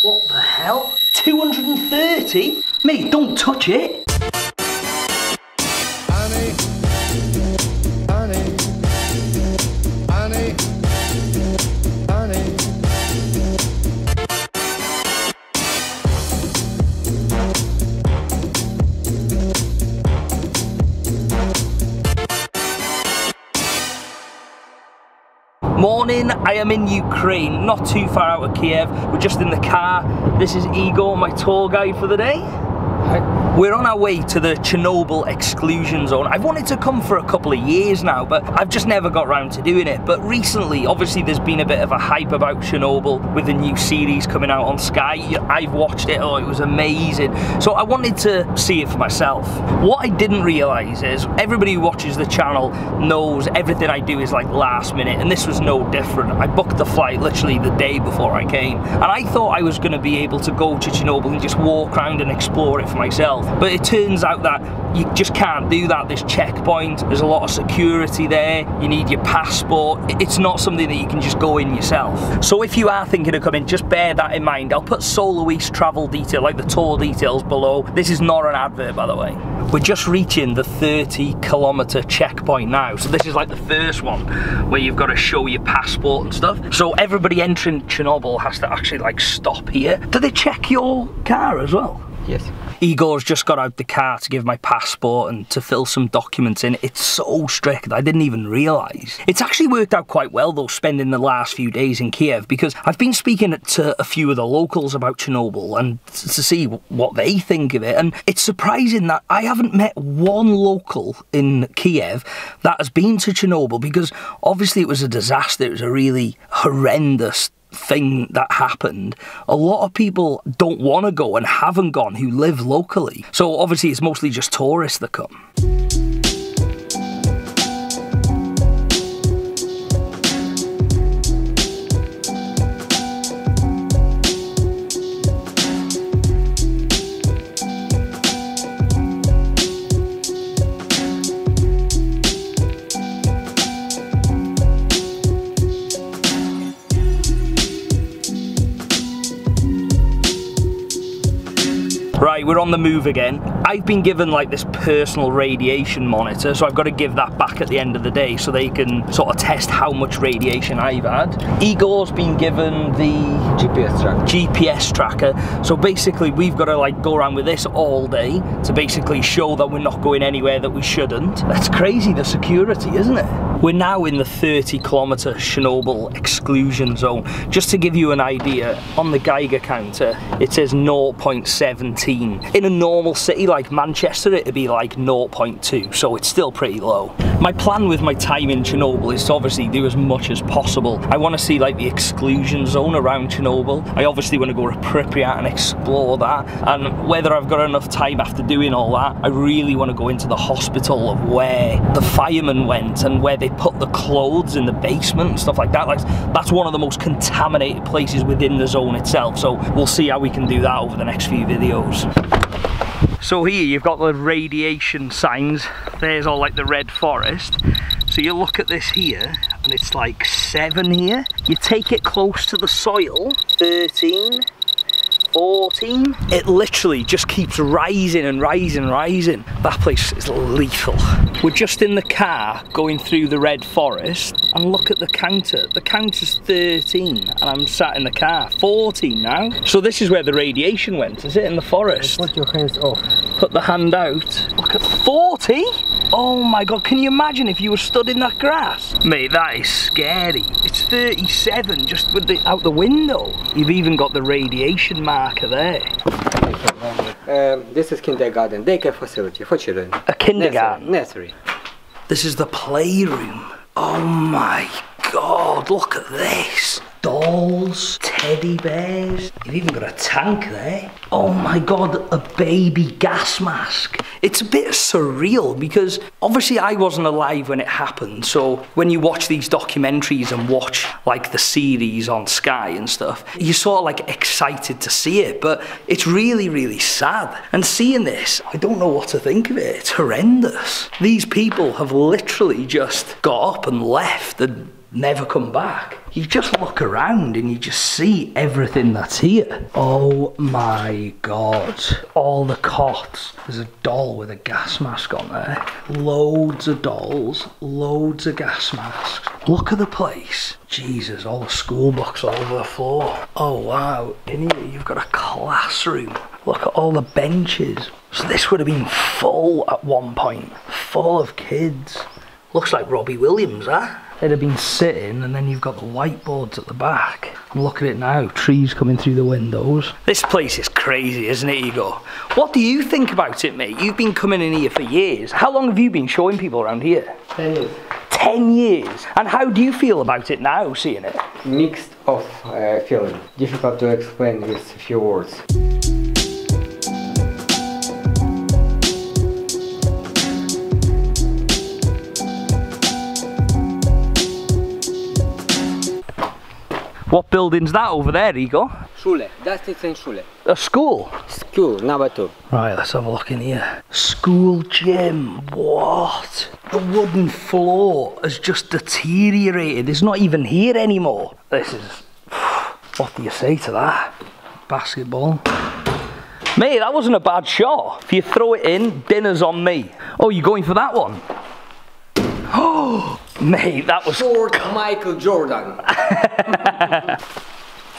What the hell? 230? Mate, don't touch it! Morning, I am in Ukraine, not too far out of Kiev, we're just in the car. This is Igor, my tour guide for the day. Hi. We're on our way to the Chernobyl exclusion zone. I've wanted to come for a couple of years now, but I've just never got round to doing it. But recently, obviously there's been a bit of a hype about Chernobyl with the new series coming out on Sky. I've watched it, oh it was amazing. So I wanted to see it for myself. What I didn't realise is everybody who watches the channel knows everything I do is like last minute, and this was no different. I booked the flight literally the day before I came, and I thought I was going to be able to go to Chernobyl and just walk around and explore it for myself. But it turns out that you just can't do that. There's checkpoints, there's a lot of security there, you need your passport. It's not something that you can just go in yourself. So if you are thinking of coming, just bear that in mind. I'll put Soloweek's travel detail, like the tour details, below. This is not an advert, by the way. We're just reaching the 30-kilometre checkpoint now. So this is like the first one where you've got to show your passport and stuff. So everybody entering Chernobyl has to actually like stop here. Do they check your car as well? Yes. Igor's just got out the car to give my passport and to fill some documents in. It's so strict, I didn't even realise. It's actually worked out quite well though, spending the last few days in Kiev, because I've been speaking to a few of the locals about Chernobyl and to see what they think of it, and it's surprising that I haven't met one local in Kiev that has been to Chernobyl, because obviously it was a disaster, it was a really horrendous thing that happened. A lot of people don't want to go and haven't gone who live locally. So obviously it's mostly just tourists that come. Right, we're on the move again. I've been given like this personal radiation monitor, so I've got to give that back at the end of the day so they can sort of test how much radiation I've had. Igor's been given the GPS tracker. So basically we've got to like go around with this all day to basically show that we're not going anywhere that we shouldn't. That's crazy, the security, isn't it? We're now in the 30-kilometre Chernobyl exclusion zone. Just to give you an idea, on the Geiger counter, it says 0.17. In a normal city like Manchester, it'd be like 0.2, so it's still pretty low. My plan with my time in Chernobyl is to obviously do as much as possible. I want to see like the exclusion zone around Chernobyl. I obviously want to go to Pripyat and explore that, and whether I've got enough time after doing all that, I really want to go into the hospital of where the firemen went and where they put the clothes in the basement and stuff like that. Like, that's one of the most contaminated places within the zone itself, so we'll see how we can do that over the next few videos. So here you've got the radiation signs. There's all like the Red Forest. So you look at this here and it's like 7 here. You take it close to the soil, 13, 14. It literally just keeps rising and rising and rising. That place is lethal. We're just in the car going through the Red Forest, and look at the counter. The counter's 13 and I'm sat in the car. 14 now. So this is where the radiation went, is it, in the forest? Put your hands off. Put the hand out. Look at 40? Oh my god, can you imagine if you were stood in that grass? Mate, that is scary. It's 37 just with the, out the window. You've even got the radiation marker there. This is kindergarten, daycare facility for children. A kindergarten? Nursery. This is the playroom. Oh my god, look at this. Dolls, teddy bears. You've even got a tank there. Oh my god, a baby gas mask. It's a bit surreal because obviously I wasn't alive when it happened, so when you watch these documentaries and watch like the series on Sky and stuff, you're sort of like excited to see it, but it's really, really sad. And seeing this, I don't know what to think of it. It's horrendous. These people have literally just got up and left and never come back. You just look around and you just see everything that's here. Oh my god. All the cots. There's a doll with a gas mask on there. Loads of dolls, loads of gas masks. Look at the place. Jesus, all the school books all over the floor. Oh wow, in here you've got a classroom. Look at all the benches. So this would have been full at one point. Full of kids. Looks like Robbie Williams, huh? They'd have been sitting, and then you've got the whiteboards at the back. And look at it now, trees coming through the windows. This place is crazy, isn't it, Igor? What do you think about it, mate? You've been coming in here for years. How long have you been showing people around here? 10 years. 10 years? And how do you feel about it now, seeing it? Mixed of feeling. Difficult to explain with a few words. What building's that over there, Igor? Schule. That's it in Schule. A school? School, number 2. Right, let's have a look in here. School gym. What? The wooden floor has just deteriorated. It's not even here anymore. This is... What do you say to that? Basketball. Mate, that wasn't a bad shot. If you throw it in, dinner's on me. Oh, you're going for that one? Oh! Mate, that was... Short Michael Jordan.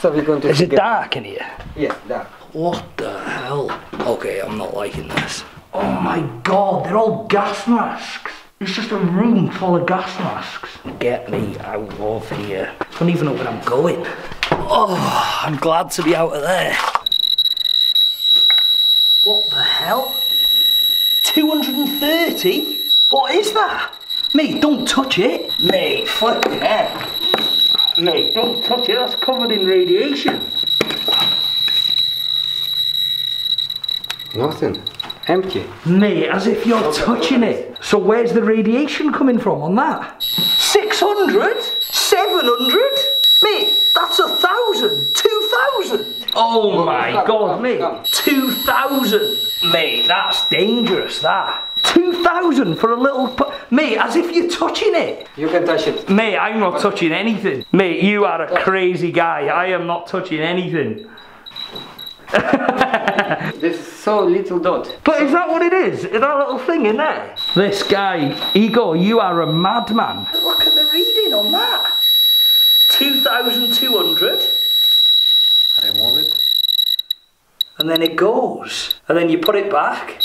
So we're going to... Is it dark in here? Yes, dark. What the hell? Okay, I'm not liking this. Oh my god, they're all gas masks. It's just a room full of gas masks. Get me out of here. I don't even know where I'm going. Oh, I'm glad to be out of there. What the hell? 230? What is that? Mate, don't touch it. Mate, flipping heck. Mate, don't touch it. That's covered in radiation. Nothing. Empty. Mate, as if you're touching it. So where's the radiation coming from on that? 600? 700? Mate, that's 1,000. 2,000. Oh my god, mate. 2,000. Mate, that's dangerous, that. 2,000 for a little... Mate, as if you're touching it. You can touch it. Mate, I'm not touching anything. Mate, you are a crazy guy. I am not touching anything. This is so little dot. But is that what it is? Is that little thing in there? This guy, Igor, you are a madman. Look at the reading on that. 2,200. I don't want it. And then it goes. And then you put it back.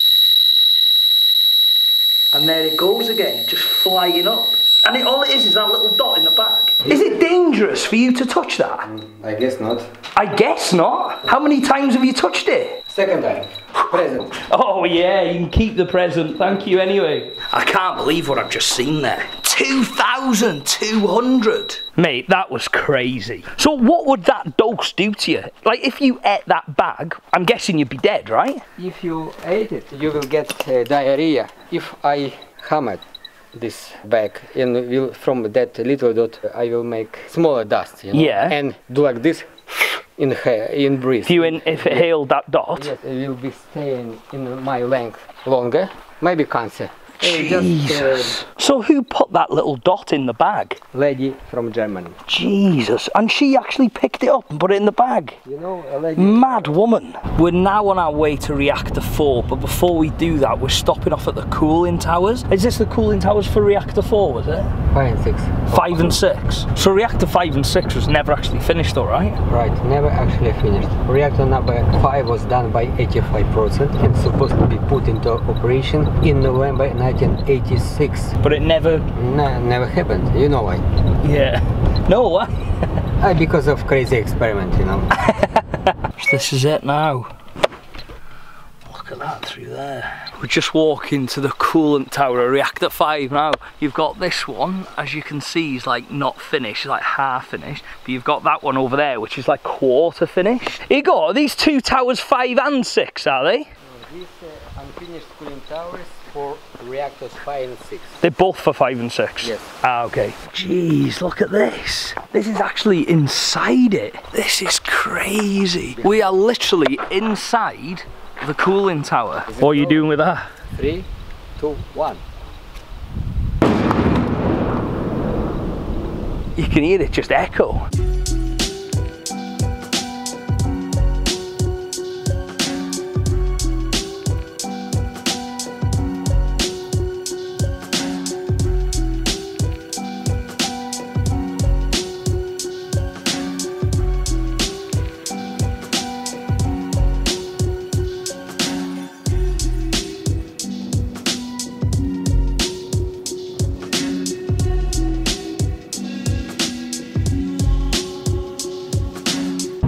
And there it goes again, just flying up. And all it is that little dot in the back. Is it dangerous for you to touch that? I guess not. I guess not? How many times have you touched it? Second time. Present. Oh yeah, you can keep the present. Thank you anyway. I can't believe what I've just seen there. 2,200. Mate, that was crazy. So what would that dose do to you? Like, if you ate that bag, I'm guessing you'd be dead, right? If you ate it, you will get diarrhea. If I hammered this bag and will, from that little dot, I will make smaller dust, you know? Yeah. And do like this. In breathe. If you inhale that dot, yes, it will be staying in my lung longer. Maybe cancer. Jesus. So who put that little dot in the bag? Lady from Germany. Jesus. And she actually picked it up and put it in the bag. You know, a lady. Mad woman. We're now on our way to Reactor 4, but before we do that, we're stopping off at the cooling towers. Is this the cooling towers for Reactor 4, was it? 5 and 6. 5 and 6. So Reactor 5 and 6 was never actually finished, all right? Right, never actually finished. Reactor number 5 was done by 85%. It's supposed to be put into operation in November 1986. But it never... No, never happened. You know why? Yeah. No, why? Because of crazy experiment, you know. This is it now. Look at that through there. We're just walking to the coolant tower, Reactor 5 now. You've got this one, as you can see, is like not finished, it's like half finished. But you've got that one over there, which is like quarter finished. Igor, are these two towers 5 and 6, are they? These unfinished cooling towers for reactors 5 and 6. They're both for 5 and 6? Yes. Ah, okay. Jeez, look at this. This is actually inside it. This is crazy. We are literally inside the cooling tower. What are you doing with that? 3, 2, 1. you can hear it just echo.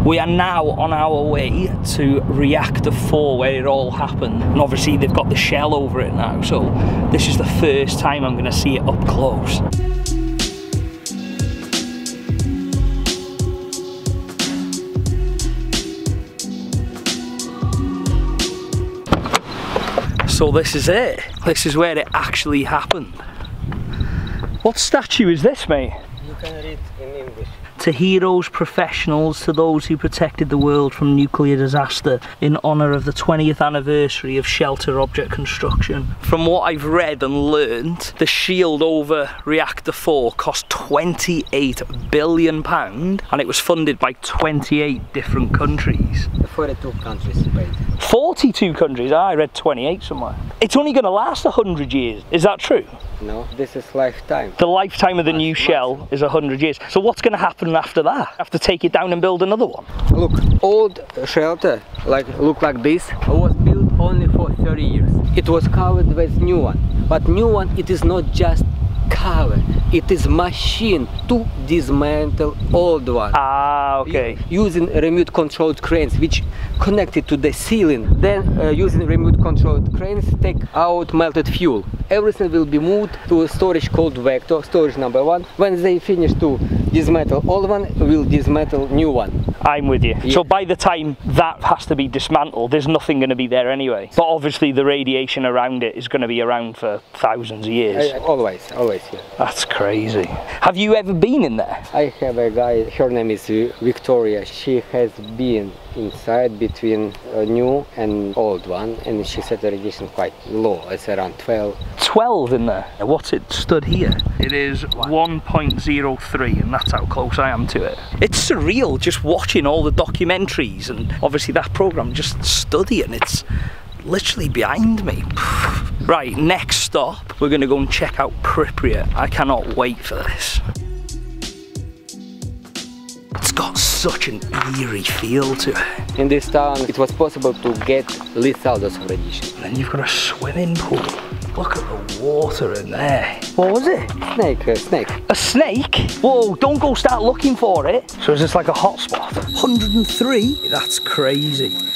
We are now on our way to Reactor 4 where it all happened, and obviously they've got the shell over it now, so this is the first time I'm going to see it up close. So this is it. This is where it actually happened. What statue is this, mate? You can read in English. To heroes, professionals, to those who protected the world from nuclear disaster in honour of the 20th anniversary of shelter object construction. From what I've read and learned, the shield over Reactor 4 cost £28 billion and it was funded by 28 different countries. 42 countries paid. 42 countries? I read 28 somewhere. It's only going to last 100 years, is that true? No, this is lifetime. The lifetime of the new shell is 100 years. So what's going to happen after that? Have to take it down and build another one? Look, old shelter, like this, was built only for 30 years. It was covered with new one. But new one, it is not just cover, it is machine to dismantle old one. Ah, okay. Using remote controlled cranes which connected to the ceiling, then using remote controlled cranes take out melted fuel. Everything will be moved to a storage called Vector, storage number 1. When they finish to dismantle old one, will dismantle new one. I'm with you. Yeah. So by the time that has to be dismantled, there's nothing going to be there anyway. But obviously the radiation around it is going to be around for thousands of years. Always, always. Yeah. That's crazy. Have you ever been in there? I have a guy, her name is Victoria. She has been inside between a new and old one, and she said the radiation quite low. It's around 12. 12 in there? What's it stood here? It is 1.03, and that's how close I am to it. It's surreal just watching all the documentaries, and obviously that program, just studying. It's literally behind me. Right, next stop, we're going to go and check out Pripyat. I cannot wait for this. It's got such an eerie feel to it. In this town, it was possible to get lethal dose of radiation. And then you've got a swimming pool. Look at the water in there. What was it? Snake, a snake. A snake? Whoa, don't go start looking for it. So is this like a hotspot? 103? That's crazy.